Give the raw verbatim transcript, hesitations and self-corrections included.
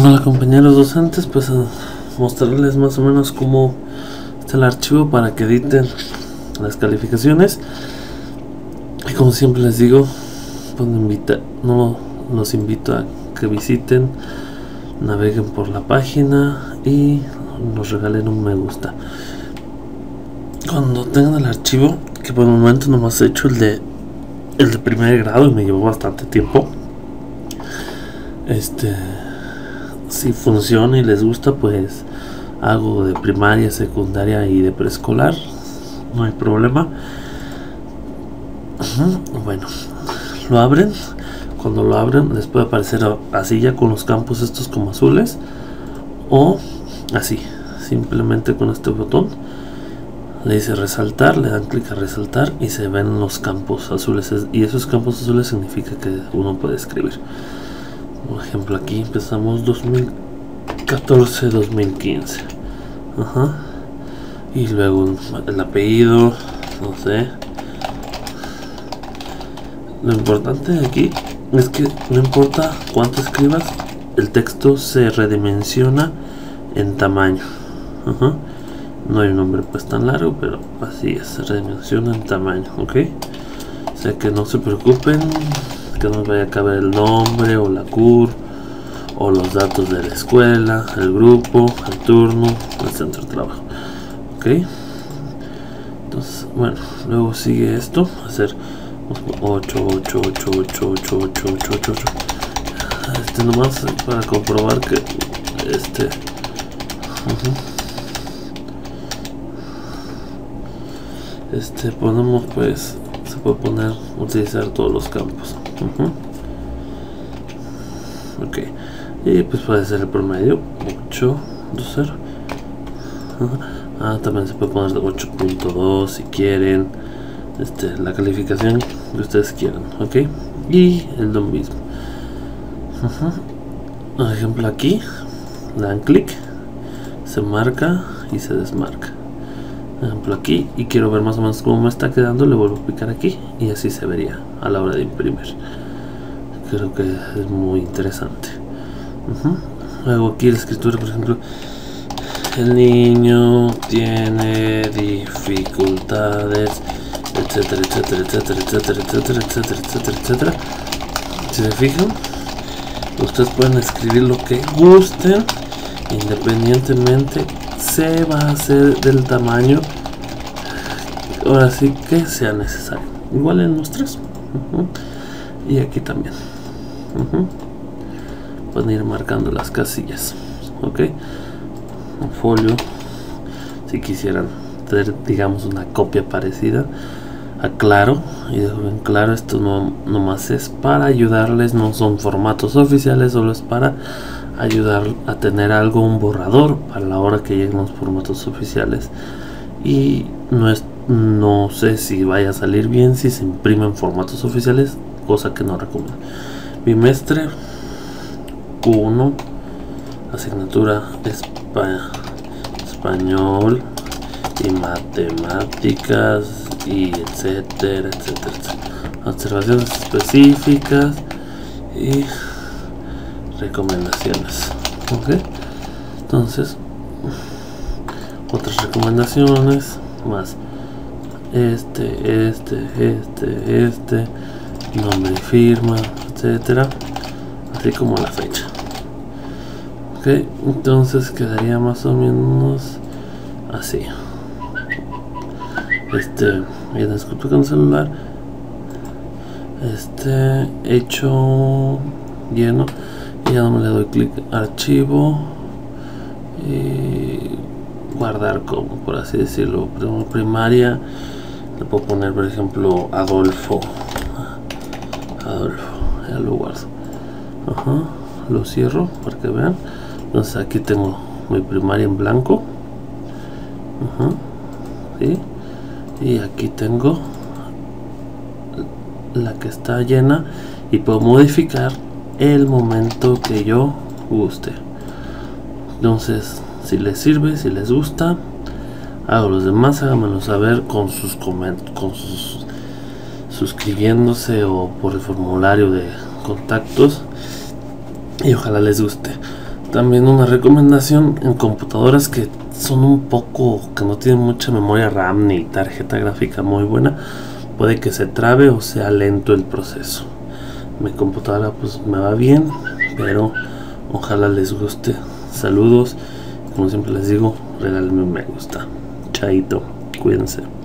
Hola compañeros docentes, pues a mostrarles más o menos cómo está el archivo para que editen las calificaciones. Y como siempre les digo, pues invita, no, los invito a que visiten, naveguen por la página y nos regalen un me gusta. Cuando tengan el archivo, que por el momento nomás he hecho el de, el de primer grado y me llevó bastante tiempo. Este... Si funciona y les gusta, pues hago de primaria, secundaria y de preescolar, no hay problema. Uh-huh. Bueno, lo abren. Cuando lo abren les puede aparecer así, ya con los campos estos como azules, o así, simplemente con este botón le dice resaltar, le dan clic a resaltar y se ven los campos azules, y esos campos azules significa que uno puede escribir. Por ejemplo, aquí empezamos dos mil catorce dos mil quince. Ajá. Y luego el apellido, no sé. Lo importante aquí es que no importa cuánto escribas, el texto se redimensiona en tamaño. Ajá. No hay un nombre pues tan largo, pero así es, se redimensiona en tamaño, ¿ok? O sea que no se preocupen que no vaya a caber el nombre o la C U R o los datos de la escuela, el grupo, el turno, el centro de trabajo, ok. Entonces, bueno, luego sigue esto, hacer ocho ocho ocho ocho ocho ocho ocho ocho ocho, este nomás para comprobar que este uh-huh. este ponemos, pues se puede poner, utilizar todos los campos. Uh-huh. Ok, y pues puede ser el promedio ocho punto cero. Uh-huh. Ah, también se puede poner ocho punto dos si quieren, este, la calificación que ustedes quieran, ok. Y es lo mismo. Uh-huh. Por ejemplo, aquí dan clic, se marca y se desmarca. Por ejemplo, aquí, y quiero ver más o menos cómo me está quedando, le vuelvo a picar aquí y así se vería a la hora de imprimir. Creo que es muy interesante. Uh-huh. Luego aquí la escritura, por ejemplo, el niño tiene dificultades, etcétera, etcétera, etcétera, etcétera, etcétera, etcétera, etcétera, etcétera. Si se fijan, ustedes pueden escribir lo que gusten, independientemente se va a hacer del tamaño ahora sí que sea necesario, igual en los tres. Uh-huh. Y aquí también. Uh-huh. Pueden ir marcando las casillas, ok, un folio si quisieran tener, digamos, una copia parecida. Aclaro y dejo bien claro, esto no nomás es para ayudarles, no son formatos oficiales, solo es para ayudar a tener algo, un borrador para la hora que lleguen los formatos oficiales. Y no es, no sé si vaya a salir bien si se imprime en formatos oficiales, cosa que no recomiendo. Bimestre uno, asignatura espa, español y matemáticas y etcétera, etcétera, etcétera. Observaciones específicas y recomendaciones, ok. Entonces otras recomendaciones más, este, este, este, este, nombre y firma, etcétera, así como la fecha, ok. Entonces quedaría más o menos así. Este, bien, escrito con celular, este, hecho, lleno. Ya no me le doy clic, archivo y guardar como, por así decirlo, primaria. Le puedo poner, por ejemplo, Adolfo. Adolfo, ya lo guardo. Ajá. Lo cierro para que vean. Entonces aquí tengo mi primaria en blanco. Ajá. ¿Sí? Y aquí tengo la que está llena y puedo modificar el momento que yo guste. Entonces, si les sirve, si les gusta, a los demás háganmelo saber con sus comentarios, con sus suscribiéndose o por el formulario de contactos, y ojalá les guste. También una recomendación en computadoras que son un poco, que no tienen mucha memoria RAM ni tarjeta gráfica muy buena, puede que se trabe o sea lento el proceso. Mi computadora pues me va bien, pero ojalá les guste. Saludos, como siempre les digo, regálenme un me gusta. Chaito, cuídense.